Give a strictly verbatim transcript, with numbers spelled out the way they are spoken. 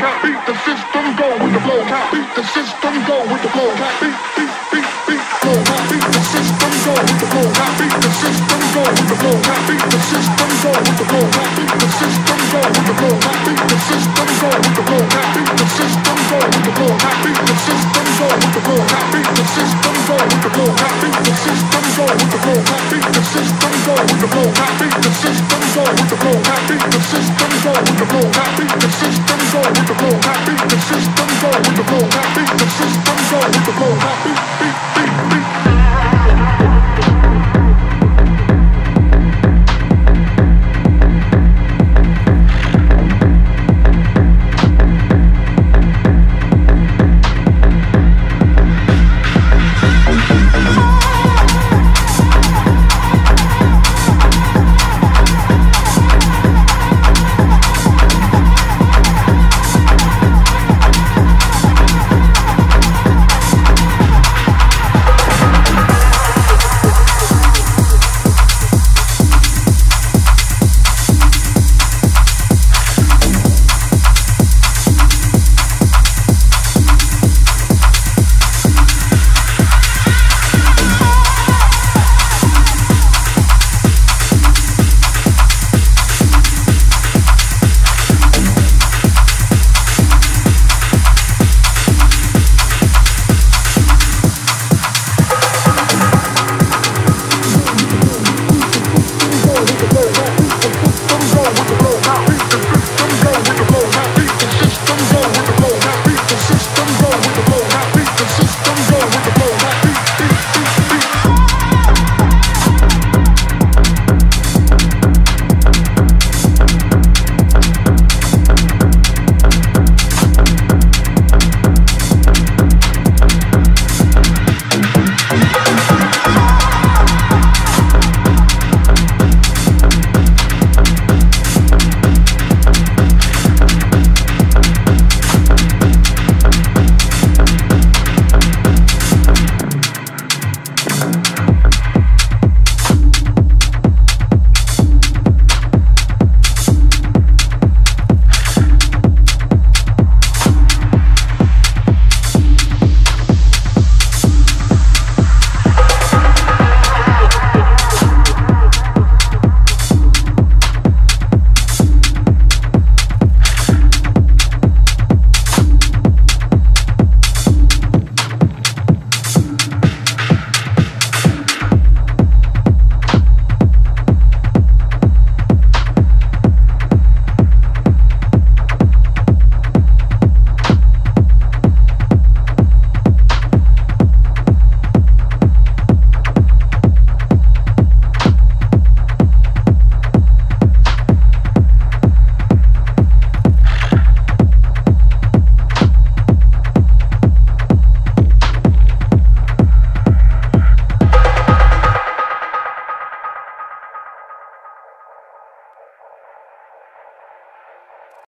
Can't beat the system, go with the flow. Can't beat the system, go with the flow. Can't beat, beat, beat, beat, flow. Can't beat the system, go with the flow. Can't beat the system, go with the flow. Can't beat the system, go with the flow. Can't beat the system, go with the flow. Can't beat the system, go with the flow. Can't beat the system, go with the flow. Can't beat the system, go with the flow. Can't beat the system, go with the flow. Can't beat the system, go with the flow. Can't beat the system, go with the flow. Can't beat the system, go with the flow. Can't beat the system, go with the flow. Can't beat the system, go with the flow. Can't beat the system, go with the flow. Can't beat the system, go with the flow. Can't beat.